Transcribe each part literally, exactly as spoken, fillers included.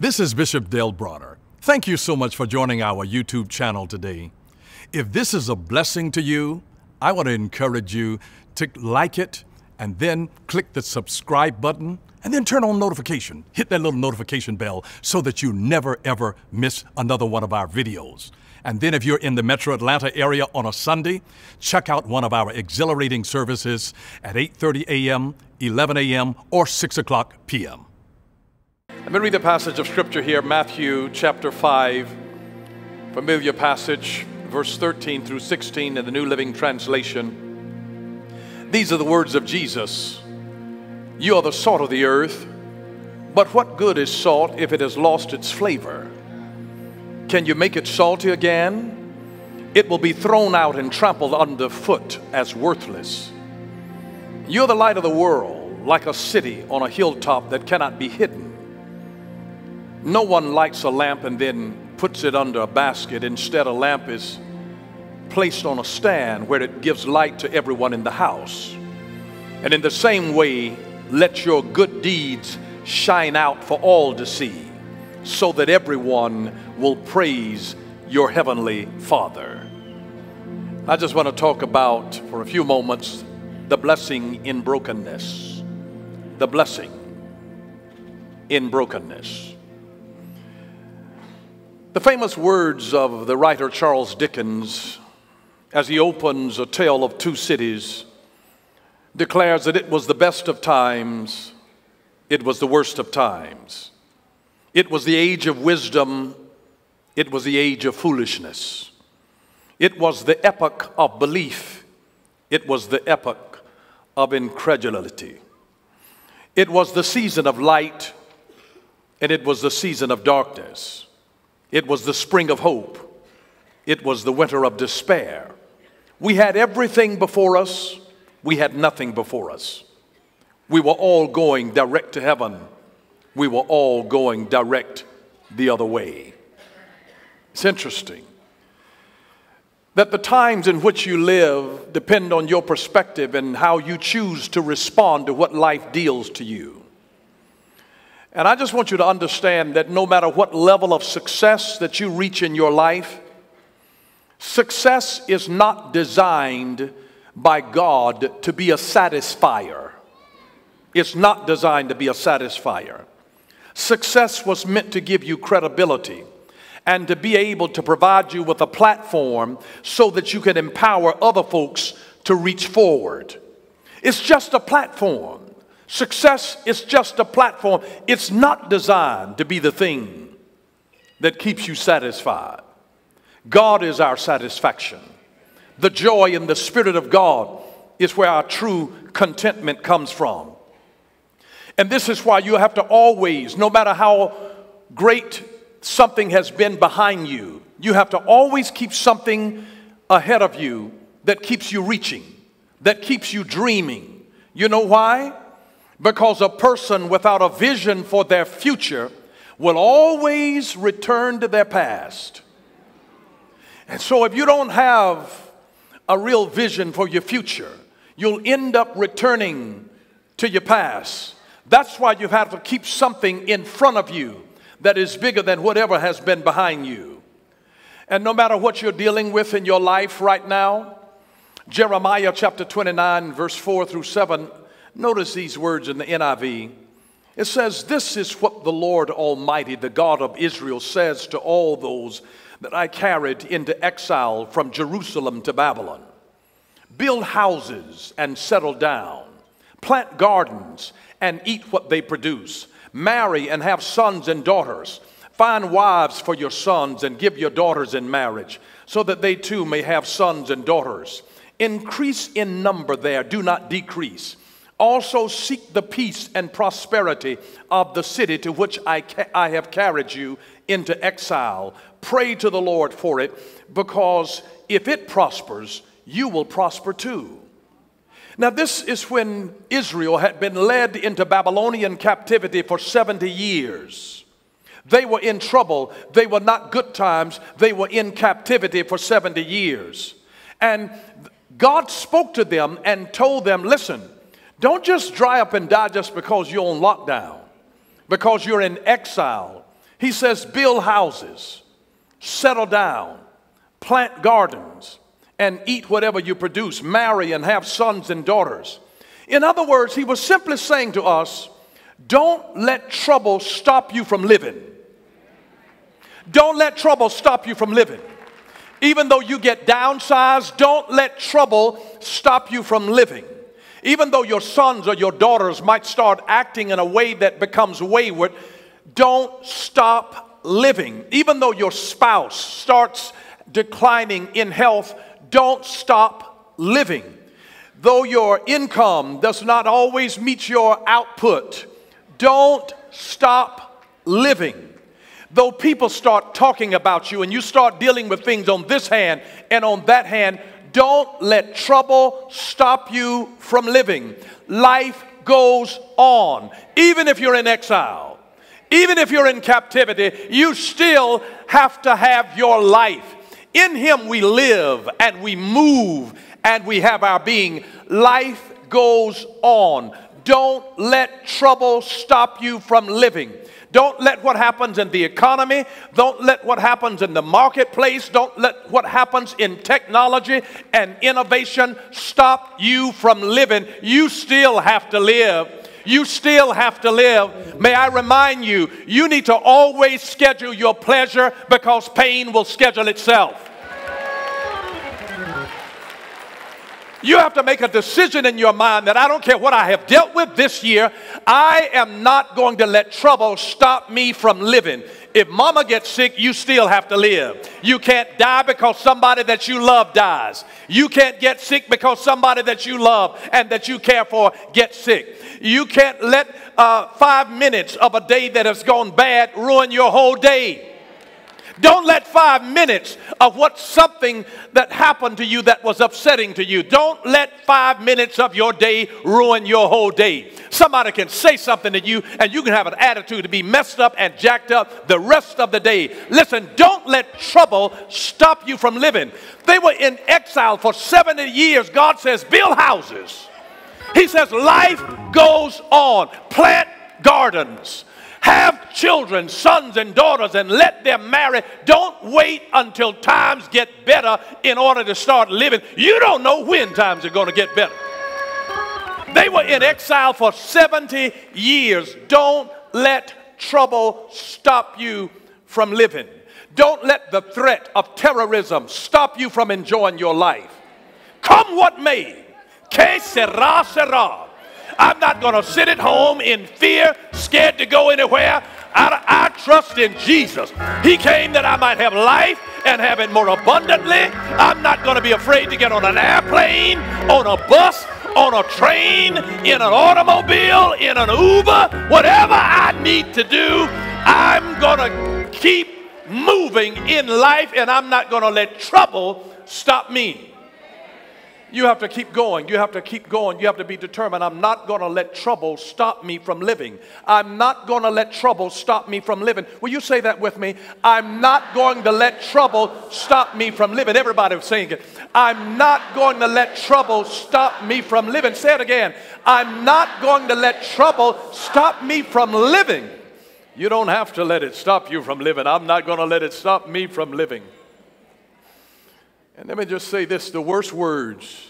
This is Bishop Dale Bronner. Thank you so much for joining our YouTube channel today. If this is a blessing to you, I want to encourage you to like it and then click the subscribe button and then turn on notification. Hit that little notification bell so that you never ever miss another one of our videos. And then if you're in the Metro Atlanta area on a Sunday, check out one of our exhilarating services at eight thirty a m, eleven a m, or six o'clock p m I'm going to read the passage of Scripture here, Matthew chapter five, familiar passage, verse thirteen through sixteen in the New Living Translation. These are the words of Jesus. You are the salt of the earth, but what good is salt if it has lost its flavor? Can you make it salty again? It will be thrown out and trampled underfoot as worthless. You're the light of the world, like a city on a hilltop that cannot be hidden. No one lights a lamp and then puts it under a basket. Instead, a lamp is placed on a stand where it gives light to everyone in the house. And in the same way, let your good deeds shine out for all to see, so that everyone will praise your heavenly Father. I just want to talk about, for a few moments, the blessing in brokenness. The blessing in brokenness. The famous words of the writer Charles Dickens, as he opens A Tale of Two Cities, declares that it was the best of times, it was the worst of times. It was the age of wisdom. It was the age of foolishness. It was the epoch of belief. It was the epoch of incredulity. It was the season of light, and it was the season of darkness. It was the spring of hope. It was the winter of despair. We had everything before us. We had nothing before us. We were all going direct to heaven. We were all going direct the other way. It's interesting that the times in which you live depend on your perspective and how you choose to respond to what life deals to you. And I just want you to understand that no matter what level of success that you reach in your life, success is not designed by God to be a satisfier. It's not designed to be a satisfier. Success was meant to give you credibility and to be able to provide you with a platform so that you can empower other folks to reach forward. It's just a platform. Success is just a platform. It's not designed to be the thing that keeps you satisfied. God is our satisfaction. The joy in the Spirit of God is where our true contentment comes from. And this is why you have to always, no matter how great something has been behind you, you have to always keep something ahead of you that keeps you reaching, that keeps you dreaming. You know why? Because a person without a vision for their future will always return to their past. And so if you don't have a real vision for your future, you'll end up returning to your past. That's why you have to keep something in front of you that is bigger than whatever has been behind you. And no matter what you're dealing with in your life right now, Jeremiah chapter twenty-nine, verse four through seven, notice these words in the N I V. It says, "This is what the Lord Almighty, the God of Israel, says to all those that I carried into exile from Jerusalem to Babylon. Build houses and settle down. Plant gardens and eat what they produce. Marry and have sons and daughters. Find wives for your sons and give your daughters in marriage, so that they too may have sons and daughters. Increase in number there, do not decrease. Also seek the peace and prosperity of the city to which I, ca I have carried you into exile. Pray to the Lord for it, because if it prospers, you will prosper too." Now, this is when Israel had been led into Babylonian captivity for seventy years. They were in trouble. They were not good times. They were in captivity for seventy years. And God spoke to them and told them, listen, don't just dry up and die just because you're on lockdown, because you're in exile. He says, build houses, settle down, plant gardens, and eat whatever you produce, marry and have sons and daughters. In other words, he was simply saying to us, don't let trouble stop you from living. Don't let trouble stop you from living. Even though you get downsized, don't let trouble stop you from living. Even though your sons or your daughters might start acting in a way that becomes wayward, don't stop living. Even though your spouse starts declining in health, don't stop living. Though your income does not always meet your output, don't stop living. Though people start talking about you and you start dealing with things on this hand and on that hand, don't let trouble stop you from living. Life goes on. Even if you're in exile, even if you're in captivity, you still have to have your life. In him we live and we move and we have our being. Life goes on. Don't let trouble stop you from living. Don't let what happens in the economy, don't let what happens in the marketplace, don't let what happens in technology and innovation stop you from living. You still have to live. You still have to live. May I remind you, you need to always schedule your pleasure because pain will schedule itself. You have to make a decision in your mind that I don't care what I have dealt with this year, I am not going to let trouble stop me from living. If mama gets sick, you still have to live. You can't die because somebody that you love dies. You can't get sick because somebody that you love and that you care for gets sick. You can't let uh, five minutes of a day that has gone bad ruin your whole day. Don't let five minutes of what something that happened to you that was upsetting to you, don't let five minutes of your day ruin your whole day. Somebody can say something to you and you can have an attitude to be messed up and jacked up the rest of the day. Listen, don't let trouble stop you from living. They were in exile for seventy years. God says, build houses. He says, life goes on. Plant gardens. Have children, sons and daughters, and let them marry. Don't wait until times get better in order to start living. You don't know when times are going to get better. They were in exile for seventy years. Don't let trouble stop you from living. Don't let the threat of terrorism stop you from enjoying your life. Come what may, que sera, sera. I'm not going to sit at home in fear, scared to go anywhere. I, I trust in Jesus. He came that I might have life and have it more abundantly. I'm not going to be afraid to get on an airplane, on a bus, on a train, in an automobile, in an Uber. Whatever I need to do, I'm going to keep moving in life, and I'm not going to let trouble stop me. You have to keep going. You have to keep going. You have to be determined. I'm not going to let trouble stop me from living. I'm not going to let trouble stop me from living. Will you say that with me? I'm not going to let trouble stop me from living. Everybody was saying it. I'm not going to let trouble stop me from living. Say it again. I'm not going to let trouble stop me from living. You don't have to let it stop you from living. I'm not going to let it stop me from living. And let me just say this, the worst words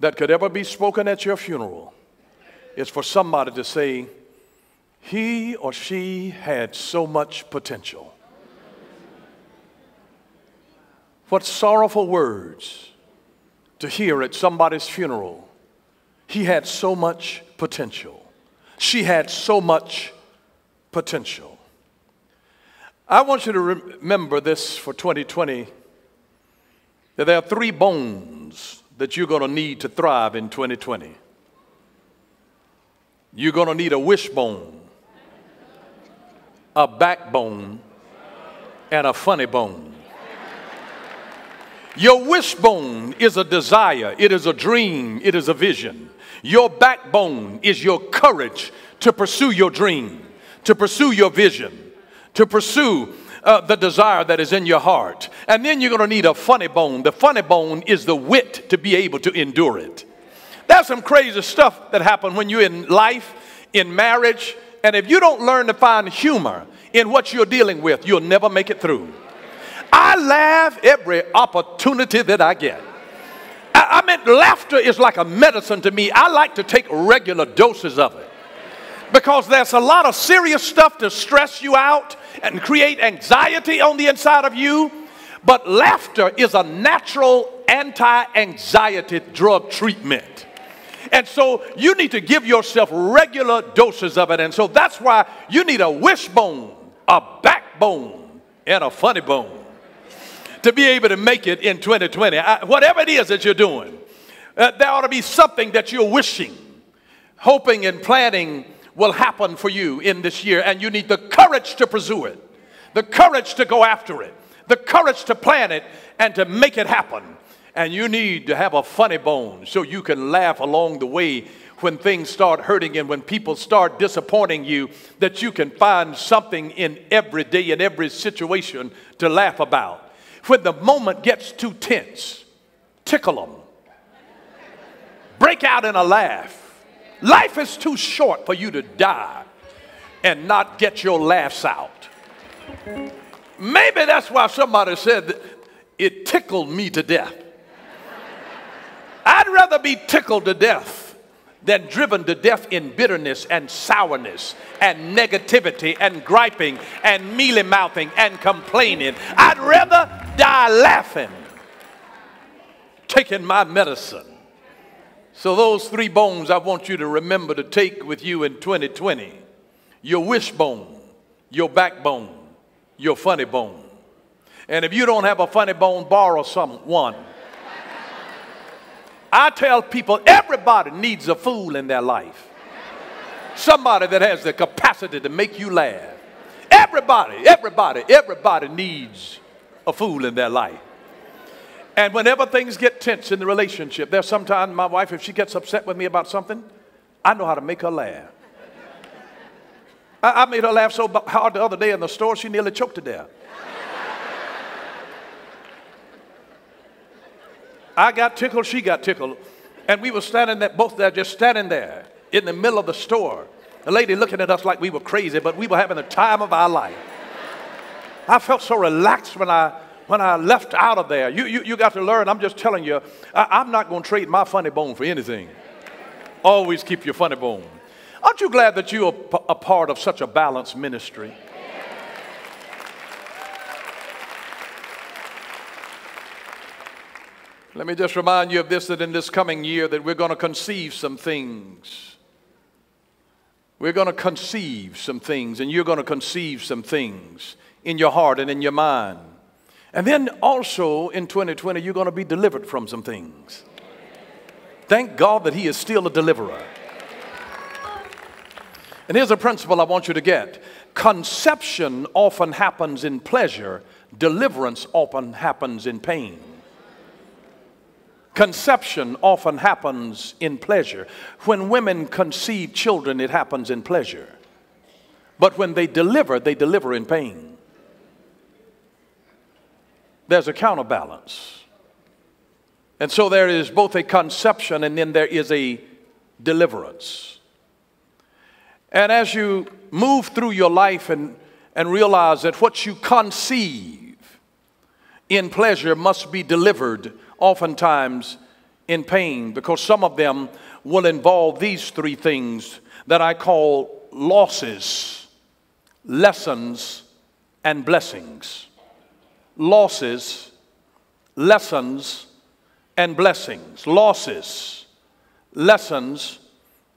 that could ever be spoken at your funeral is for somebody to say, he or she had so much potential. What sorrowful words to hear at somebody's funeral. He had so much potential. She had so much potential. I want you to remember this for twenty twenty. There are three bones that you're going to need to thrive in twenty twenty. You're going to need a wishbone, a backbone, and a funny bone. Your wishbone is a desire. It is a dream. It is a vision. Your backbone is your courage to pursue your dream, to pursue your vision, to pursue Uh, the desire that is in your heart. And then you're going to need a funny bone. The funny bone is the wit to be able to endure it. There's some crazy stuff that happens when you're in life, in marriage, and if you don't learn to find humor in what you're dealing with, you'll never make it through. I laugh every opportunity that I get. I, I mean, laughter is like a medicine to me. I like to take regular doses of it, because there's a lot of serious stuff to stress you out and create anxiety on the inside of you. But laughter is a natural anti-anxiety drug treatment. And so you need to give yourself regular doses of it. And so that's why you need a wishbone, a backbone, and a funny bone to be able to make it in twenty twenty. I, whatever it is that you're doing, uh, there ought to be something that you're wishing, hoping, and planning will happen for you in this year. And you need the courage to pursue it, the courage to go after it, the courage to plan it and to make it happen. And you need to have a funny bone so you can laugh along the way when things start hurting and when people start disappointing you, that you can find something in every day and every situation to laugh about. When the moment gets too tense, tickle them. Break out in a laugh. Life is too short for you to die and not get your laughs out. Maybe that's why somebody said that it tickled me to death. I'd rather be tickled to death than driven to death in bitterness and sourness and negativity and griping and mealy mouthing and complaining. I'd rather die laughing, taking my medicine. So those three bones I want you to remember to take with you in twenty twenty. Your wishbone, your backbone, your funny bone. And if you don't have a funny bone, borrow someone. I tell people everybody needs a fool in their life. Somebody that has the capacity to make you laugh. Everybody, everybody, everybody needs a fool in their life. And whenever things get tense in the relationship, there's sometimes my wife, if she gets upset with me about something, I know how to make her laugh. I, I made her laugh so hard the other day in the store, she nearly choked to death. I got tickled, she got tickled. And we were standing there, both there, just standing there in the middle of the store. The lady looking at us like we were crazy, but we were having the time of our life. I felt so relaxed when I... When I left out of there. You, you, you got to learn, I'm just telling you, I, I'm not going to trade my funny bone for anything. Always keep your funny bone. Aren't you glad that you are a part of such a balanced ministry? Let me just remind you of this, that in this coming year that we're going to conceive some things. We're going to conceive some things, and you're going to conceive some things in your heart and in your mind. And then also in twenty twenty, you're going to be delivered from some things. Thank God that He is still a deliverer. And here's a principle I want you to get. Conception often happens in pleasure. Deliverance often happens in pain. Conception often happens in pleasure. When women conceive children, it happens in pleasure. But when they deliver, they deliver in pain. There's a counterbalance. And so there is both a conception and then there is a deliverance. And as you move through your life and, and realize that what you conceive in pleasure must be delivered oftentimes in pain, because some of them will involve these three things that I call losses, lessons, and blessings. Losses, lessons, and blessings. Losses, lessons,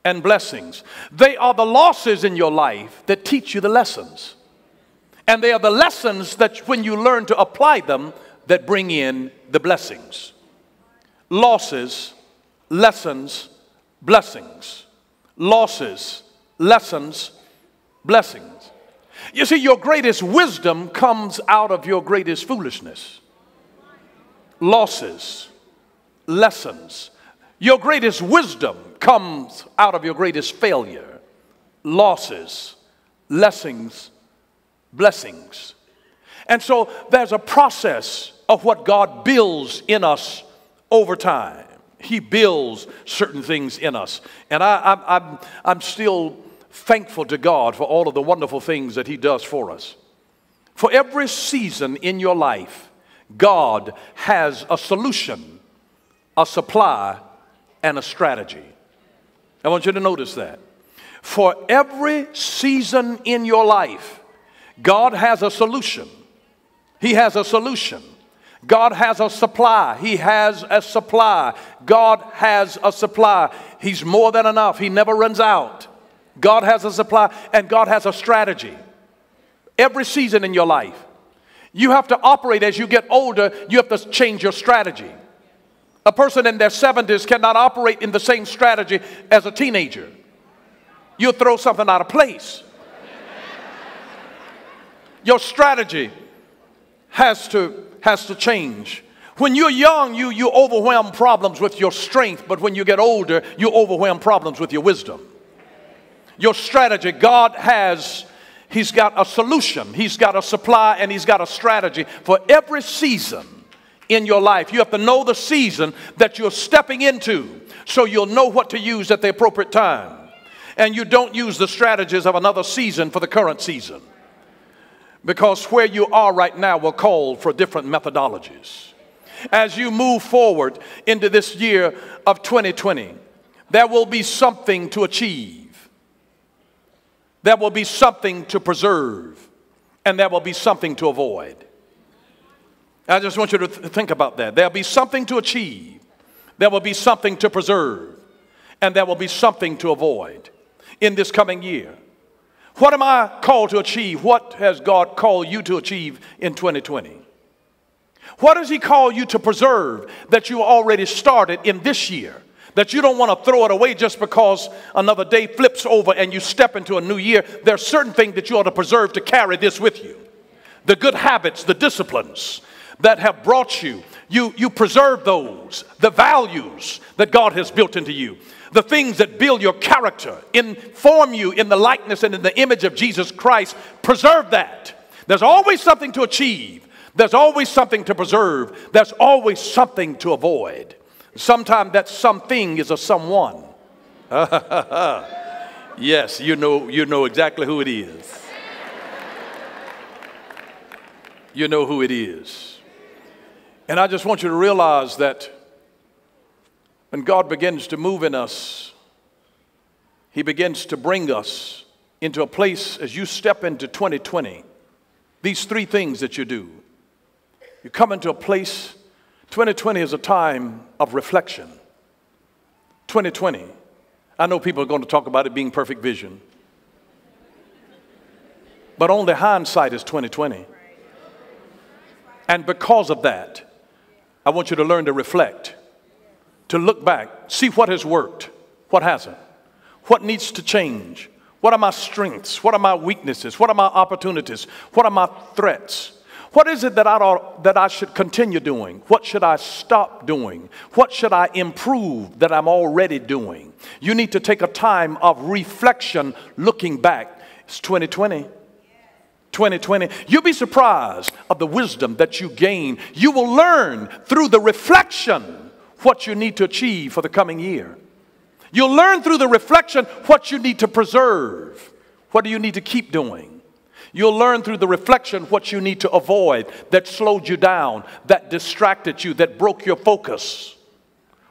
and blessings. They are the losses in your life that teach you the lessons. And they are the lessons that when you learn to apply them that bring in the blessings. Losses, lessons, blessings. Losses, lessons, blessings. You see, your greatest wisdom comes out of your greatest foolishness. Losses, lessons. Your greatest wisdom comes out of your greatest failure. Losses, lessons, blessings. And so there's a process of what God builds in us over time. He builds certain things in us. And I, I, I'm, I'm still thankful to God for all of the wonderful things that He does for us. For every season in your life, God has a solution, a supply, and a strategy. I want you to notice that. For every season in your life, God has a solution. He has a solution. God has a supply. He has a supply. God has a supply. He's more than enough. He never runs out. God has a supply, and God has a strategy. Every season in your life, you have to operate as you get older. You have to change your strategy. A person in their seventies cannot operate in the same strategy as a teenager. You'll throw something out of place. Your strategy has to has to change. When you're young, you, you overwhelm problems with your strength, but when you get older, you overwhelm problems with your wisdom. Your strategy, God has, He's got a solution, He's got a supply, and He's got a strategy for every season in your life. You have to know the season that you're stepping into so you'll know what to use at the appropriate time. And you don't use the strategies of another season for the current season. Because where you are right now will call for different methodologies. As you move forward into this year of twenty twenty, there will be something to achieve. There will be something to preserve. And there will be something to avoid. I just want you to th- think about that. There will be something to achieve. There will be something to preserve. And there will be something to avoid in this coming year. What am I called to achieve? What has God called you to achieve in twenty twenty? What does He call you to preserve that you already started in this year? That you don't want to throw it away just because another day flips over and you step into a new year. There are certain things that you ought to preserve to carry this with you. The good habits, the disciplines that have brought you, you, you preserve those. The values that God has built into you. The things that build your character, inform you in the likeness and in the image of Jesus Christ, preserve that. There's always something to achieve. There's always something to preserve. There's always something to avoid. Sometimes that something is a someone. Yes, you know, you know exactly who it is. You know who it is. And I just want you to realize that when God begins to move in us, He begins to bring us into a place as you step into twenty twenty. These three things that you do. You come into a place, twenty twenty is a time of reflection. twenty twenty, I know people are going to talk about it being perfect vision. But only hindsight is twenty twenty. And because of that, I want you to learn to reflect. To look back, see what has worked, what hasn't, what needs to change, what are my strengths, what are my weaknesses, what are my opportunities, what are my threats, what is it that I, ought, that I should continue doing, what should I stop doing, what should I improve that I'm already doing. You need to take a time of reflection looking back. It's twenty twenty. twenty twenty, you'll be surprised of the wisdom that you gain. You will learn through the reflection what you need to achieve for the coming year. You'll learn through the reflection what you need to preserve. What do you need to keep doing? You'll learn through the reflection what you need to avoid that slowed you down, that distracted you, that broke your focus.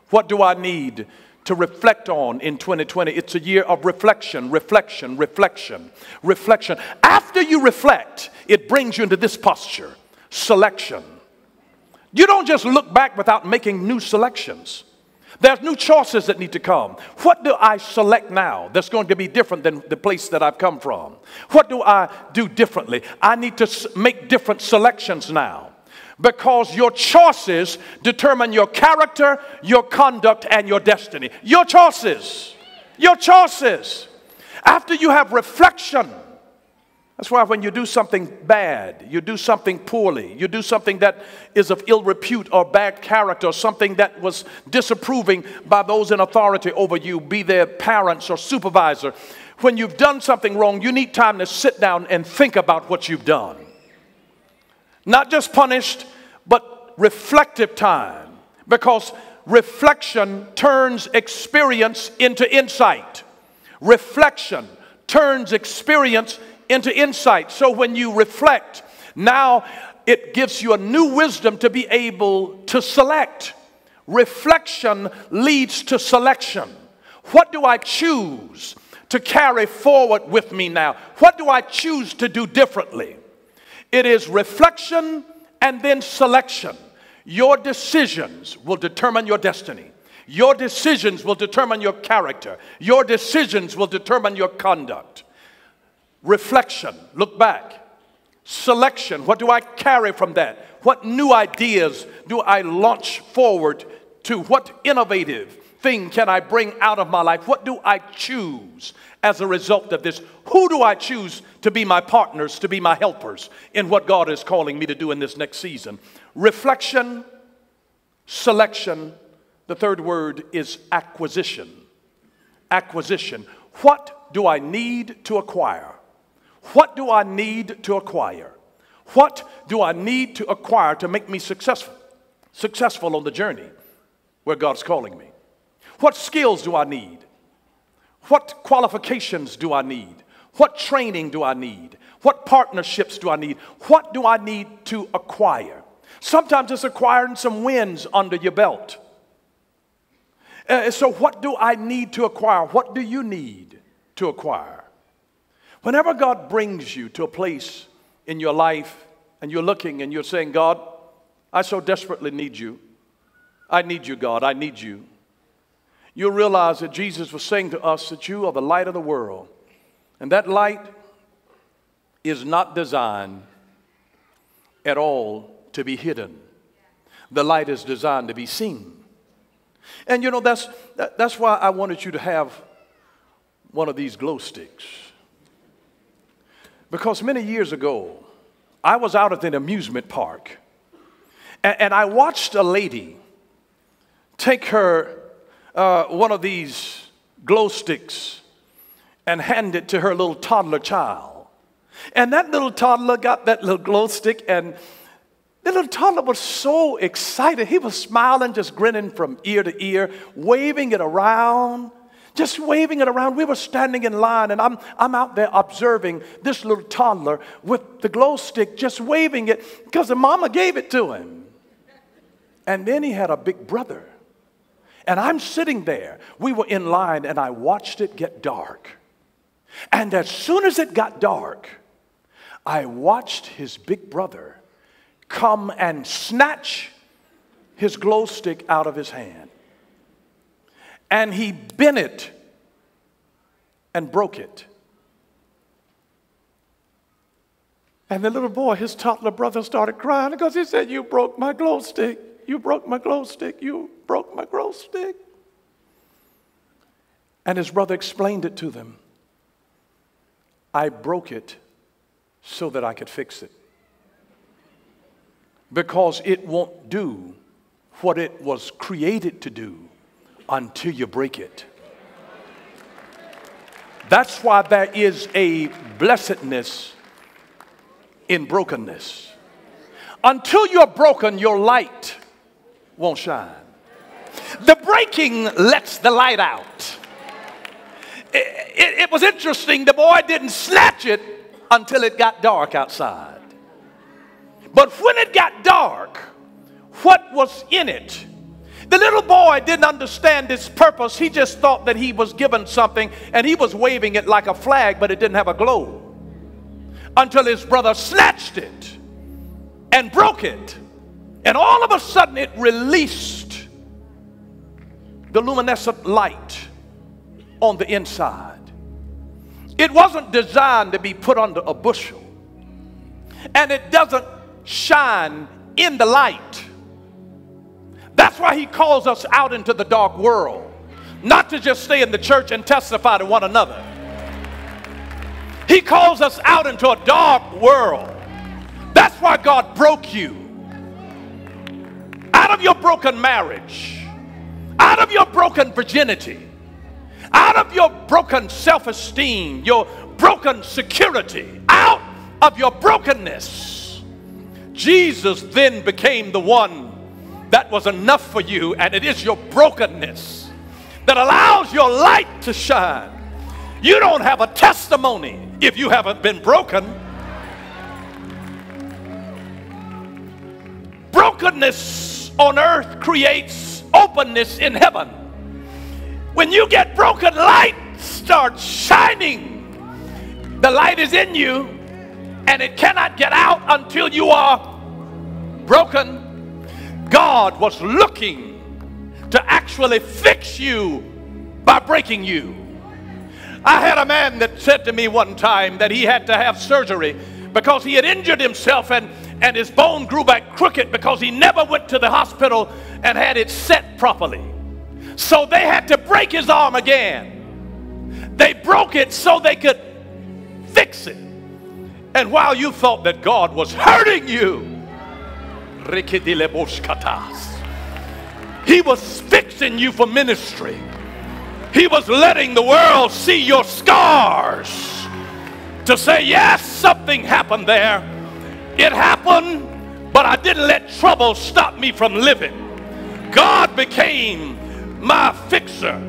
What do I need to reflect on in twenty twenty? It's a year of reflection, reflection, reflection, reflection. After you reflect, it brings you into this posture, selection. You don't just look back without making new selections. There's new choices that need to come. What do I select now that's going to be different than the place that I've come from? What do I do differently? I need to make different selections now. Because your choices determine your character, your conduct, and your destiny. Your choices. Your choices. After you have reflection. That's why when you do something bad, you do something poorly, you do something that is of ill repute or bad character, something that was disapproving by those in authority over you, be their parents or supervisor. When you've done something wrong, you need time to sit down and think about what you've done. Not just punished, but reflective time. Because reflection turns experience into insight. Reflection turns experience into insight. So when you reflect, now it gives you a new wisdom to be able to select. Reflection leads to selection. What do I choose to carry forward with me now? What do I choose to do differently? It is reflection and then selection. Your decisions will determine your destiny. Your decisions will determine your character. Your decisions will determine your conduct. Reflection, look back. Selection, what do I carry from that? What new ideas do I launch forward to? What innovative thing can I bring out of my life? What do I choose as a result of this? Who do I choose to be my partners, to be my helpers in what God is calling me to do in this next season? Reflection, selection. The third word is acquisition. Acquisition. What do I need to acquire? What do I need to acquire? What do I need to acquire to make me successful? Successful on the journey where God's calling me. What skills do I need? What qualifications do I need? What training do I need? What partnerships do I need? What do I need to acquire? Sometimes it's acquiring some wins under your belt. Uh, so what do I need to acquire? What do you need to acquire? Whenever God brings you to a place in your life and you're looking and you're saying, God, I so desperately need you. I need you, God. I need you. You'll realize that Jesus was saying to us that you are the light of the world. And that light is not designed at all to be hidden. The light is designed to be seen. And you know, that's, that, that's why I wanted you to have one of these glow sticks. Because many years ago, I was out at an amusement park. And, and I watched a lady take her Uh, one of these glow sticks and hand it to her little toddler child. And that little toddler got that little glow stick, and the little toddler was so excited. He was smiling, just grinning from ear to ear, waving it around, just waving it around. We were standing in line, and I'm, I'm out there observing this little toddler with the glow stick, just waving it because the mama gave it to him. And then he had a big brother. And I'm sitting there. We were in line, and I watched it get dark. And as soon as it got dark, I watched his big brother come and snatch his glow stick out of his hand. And he bent it and broke it. And the little boy, his toddler brother, started crying because he said, "You broke my glow stick. You broke my glow stick. You broke my glow stick." And his brother explained it to them. "I broke it so that I could fix it. Because it won't do what it was created to do until you break it." That's why there is a blessedness in brokenness. Until you're broken, your light won't shine. The breaking lets the light out. It, it, it was interesting. The boy didn't snatch it until it got dark outside. But when it got dark, what was in it? The little boy didn't understand its purpose. He just thought that he was given something, and he was waving it like a flag, but it didn't have a glow. Until his brother snatched it and broke it. And all of a sudden it released the luminescent light on the inside. It wasn't designed to be put under a bushel. And it doesn't shine in the light. That's why he calls us out into the dark world. Not to just stay in the church and testify to one another. He calls us out into a dark world. That's why God broke you. Out of your broken marriage. Out of your broken virginity, out of your broken self-esteem, your broken security, out of your brokenness, Jesus then became the one that was enough for you, and it is your brokenness that allows your light to shine. You don't have a testimony if you haven't been broken. Brokenness on earth creates openness in heaven. When you get broken, light starts shining. The light is in you, and it cannot get out until you are broken. God was looking to actually fix you by breaking you. I had a man that said to me one time that he had to have surgery because he had injured himself, and, and his bone grew back crooked because he never went to the hospital and had it set properly. So they had to break his arm again. They broke it so they could fix it. And while you thought that God was hurting you, He was fixing you for ministry. He was letting the world see your scars to say, yes, something happened there. It happened, but I didn't let trouble stop me from living. God became my fixer.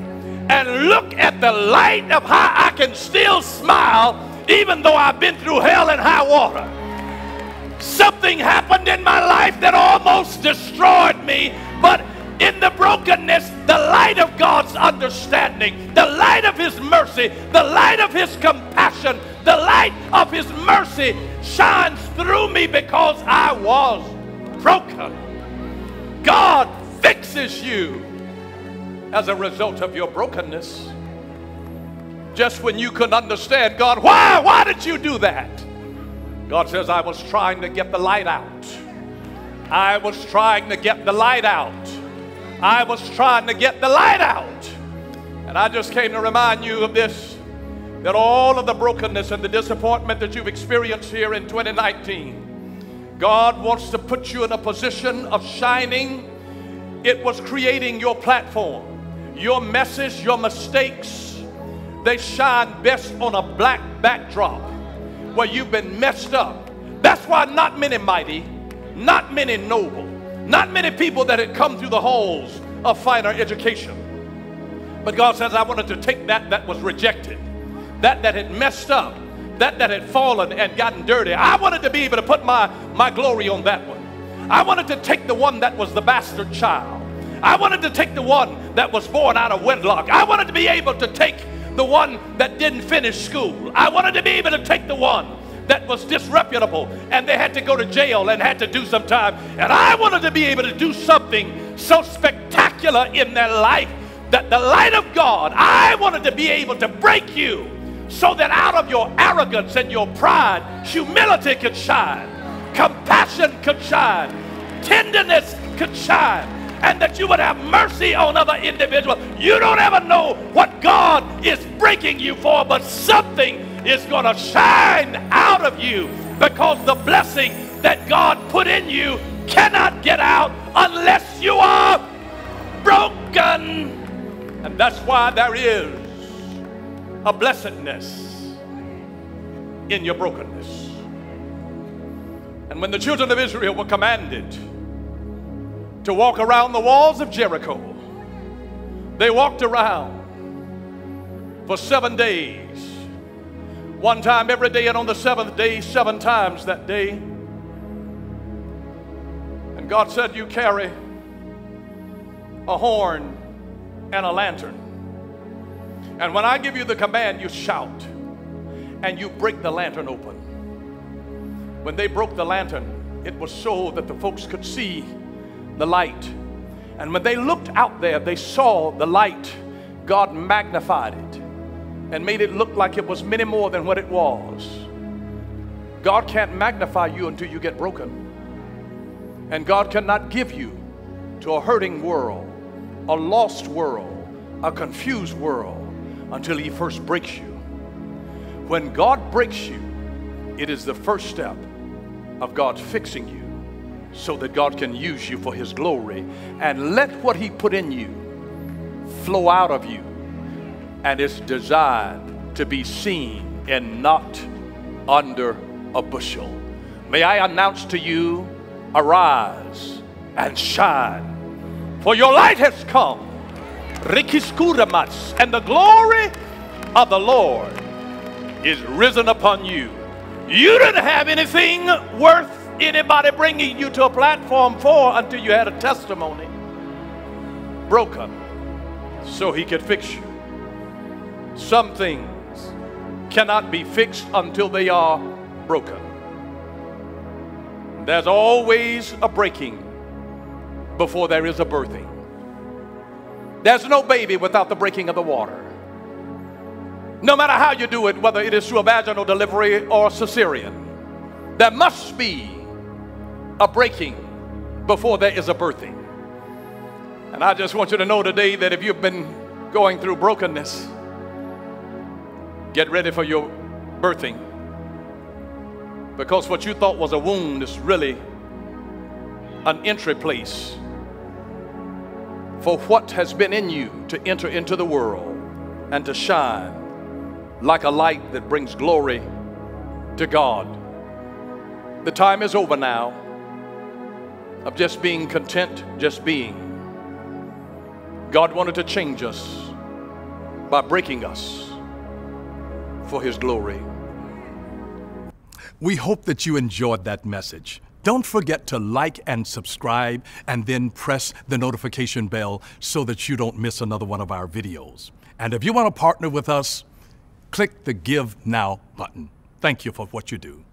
And look at the light of how I can still smile even though I've been through hell and high water. Something happened in my life that almost destroyed me, but in the brokenness, the light of God's understanding, the light of His mercy, the light of His compassion, the light of His mercy shines through me because I was broken. God fixes you as a result of your brokenness. Just when you couldn't understand God, why? Why did you do that? God says, I was trying to get the light out. I was trying to get the light out. I was trying to get the light out. And I just came to remind you of this, that all of the brokenness and the disappointment that you've experienced here in twenty nineteen, God wants to put you in a position of shining. It was creating your platform, your message, your mistakes. They shine best on a black backdrop, where you've been messed up. That's why not many mighty, not many noble, not many people that had come through the halls of finer education. But God says, I wanted to take that that was rejected, that that had messed up, that that had fallen and gotten dirty. I wanted to be able to put my, my glory on that one. I wanted to take the one that was the bastard child. I wanted to take the one that was born out of wedlock. I wanted to be able to take the one that didn't finish school. I wanted to be able to take the one that was disreputable and they had to go to jail and had to do some time. And I wanted to be able to do something so spectacular in their life that the light of God, I wanted to be able to break you so that out of your arrogance and your pride, humility could shine, compassion could shine, tenderness could shine, and that you would have mercy on other individuals. You don't ever know what God is breaking you for, but something is going to shine out of you because the blessing that God put in you cannot get out unless you are broken. And that's why there is a blessedness in your brokenness. And when the children of Israel were commanded to walk around the walls of Jericho, they walked around for seven days. One time every day, and on the seventh day, seven times that day. And God said, you carry a horn and a lantern. And when I give you the command, you shout, and you break the lantern open. When they broke the lantern, it was so that the folks could see the light. And when they looked out there, they saw the light. God magnified it and made it look like it was many more than what it was. God can't magnify you until you get broken. And God cannot give you to a hurting world, a lost world, a confused world, until He first breaks you. When God breaks you, it is the first step of God fixing you, so that God can use you for His glory. And let what He put in you flow out of you. And it's designed to be seen and not under a bushel. May I announce to you, arise and shine, for your light has come. And the glory of the Lord is risen upon you. You didn't have anything worth anybody bringing you to a platform for until you had a testimony broken so he could fix you. Some things cannot be fixed until they are broken. There's always a breaking before there is a birthing. There's no baby without the breaking of the water. No matter how you do it, whether it is through a vaginal delivery or cesarean, there must be a breaking before there is a birthing. And I just want you to know today that if you've been going through brokenness, get ready for your birthing. Because what you thought was a wound is really an entry place for what has been in you to enter into the world and to shine like a light that brings glory to God. The time is over now of just being content, just being. God wanted to change us by breaking us for his glory. We hope that you enjoyed that message. Don't forget to like and subscribe, and then press the notification bell so that you don't miss another one of our videos. And if you want to partner with us, click the Give Now button. Thank you for what you do.